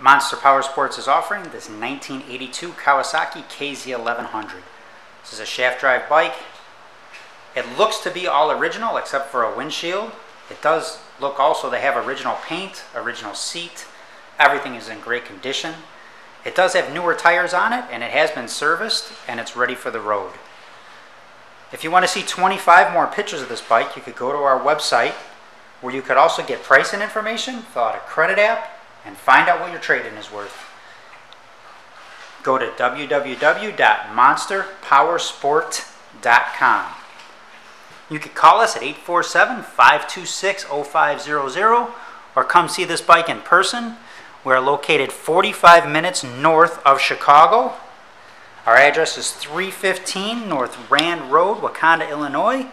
Monster Powersports is offering this 1982 Kawasaki KZ1100. This is a shaft drive bike. It looks to be all original except for a windshield. It does look also, they have original paint, original seat. Everything is in great condition. It does have newer tires on it, and it has been serviced, and it's ready for the road. If you want to see 25 more pictures of this bike, you could go to our website, where you could also get price and information, fill out a credit app, and find out what your trade-in is worth. Go to www.monsterpowersport.com. You could call us at 847-526-0500 or come see this bike in person. We are located 45 minutes north of Chicago. Our address is 315 North Rand Road, Wauconda, Illinois.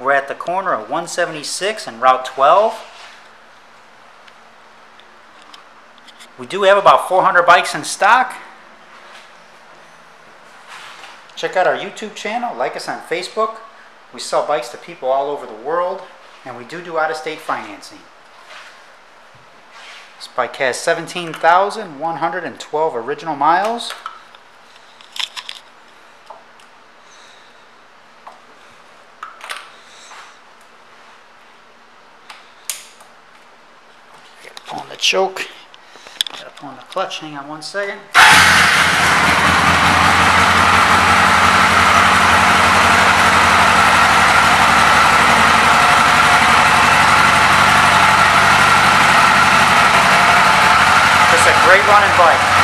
We're at the corner of 176 and Route 12. We do have about 400 bikes in stock. Check out our YouTube channel, like us on Facebook. We sell bikes to people all over the world, and we do out-of-state financing. This bike has 17,112 original miles. Get up on the choke, get up on the clutch, hang on one second. Great running bike.